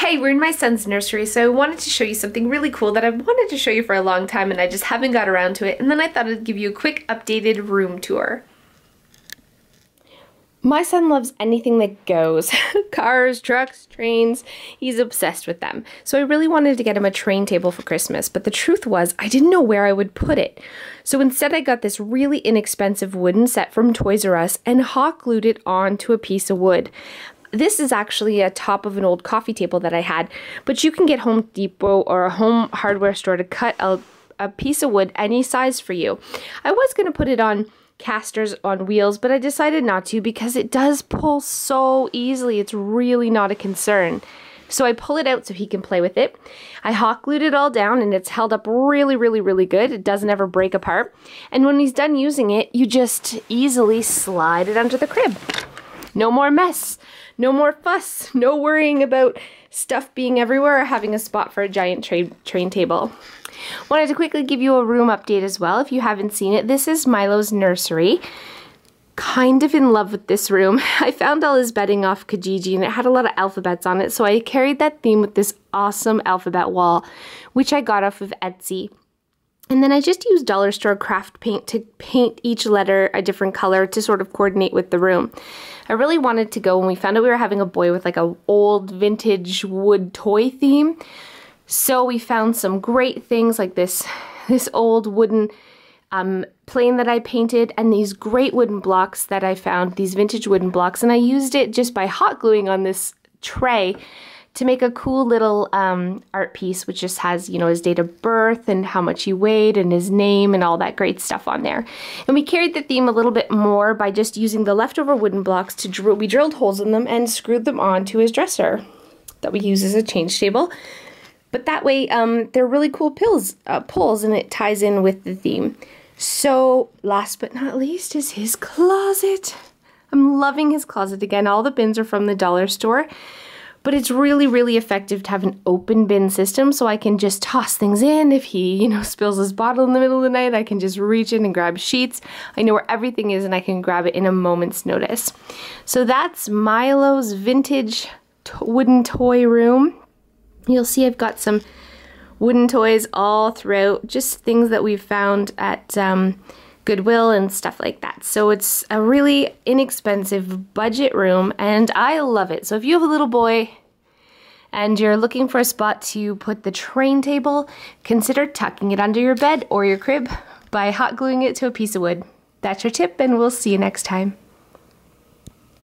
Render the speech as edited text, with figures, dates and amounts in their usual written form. Hey, we're in my son's nursery, so I wanted to show you something really cool that I've wanted to show you for a long time and I just haven't got around to it, and then I thought I'd give you a quick updated room tour. My son loves anything that goes. Cars, trucks, trains. He's obsessed with them. So I really wanted to get him a train table for Christmas, but the truth was I didn't know where I would put it. So instead I got this really inexpensive wooden set from Toys R Us and hot glued it onto a piece of wood. This is actually a top of an old coffee table that I had, but you can get Home Depot or a home hardware store to cut a piece of wood any size for you. I was going to put it on casters on wheels, but I decided not to because it does pull so easily. It's really not a concern. So I pull it out so he can play with it. I hot glued it all down and it's held up really, really, really good. It doesn't ever break apart. And when he's done using it, you just easily slide it under the crib. No more mess, no more fuss, no worrying about stuff being everywhere or having a spot for a giant train table. Wanted to quickly give you a room update as well if you haven't seen it. This is Milo's nursery. Kind of in love with this room. I found all his bedding off Kijiji and it had a lot of alphabets on it, so I carried that theme with this awesome alphabet wall, which I got off of Etsy. And then I just used Dollar Store craft paint to paint each letter a different color to sort of coordinate with the room. I really wanted to go when we found out we were having a boy with like an old vintage wood toy theme. So we found some great things like this old wooden plane that I painted and these great wooden blocks that I found, these vintage wooden blocks, and I used it just by hot gluing on this tray to make a cool little art piece, which just has, you know, his date of birth and how much he weighed and his name and all that great stuff on there. And we carried the theme a little bit more by just using the leftover wooden blocks to we drilled holes in them and screwed them onto his dresser that we use as a change table. But that way, they're really cool pulls and it ties in with the theme. So last but not least is his closet. I'm loving his closet again. All the bins are from the Dollar Store. But it's really, really effective to have an open bin system so I can just toss things in. If he, you know, spills his bottle in the middle of the night, I can just reach in and grab sheets. I know where everything is and I can grab it in a moment's notice. So that's Milo's vintage wooden toy room. You'll see I've got some wooden toys all throughout, just things that we've found at Goodwill and stuff like that. So it's a really inexpensive budget room and I love it. So if you have a little boy and you're looking for a spot to put the train table, consider tucking it under your bed or your crib by hot gluing it to a piece of wood. That's your tip and we'll see you next time.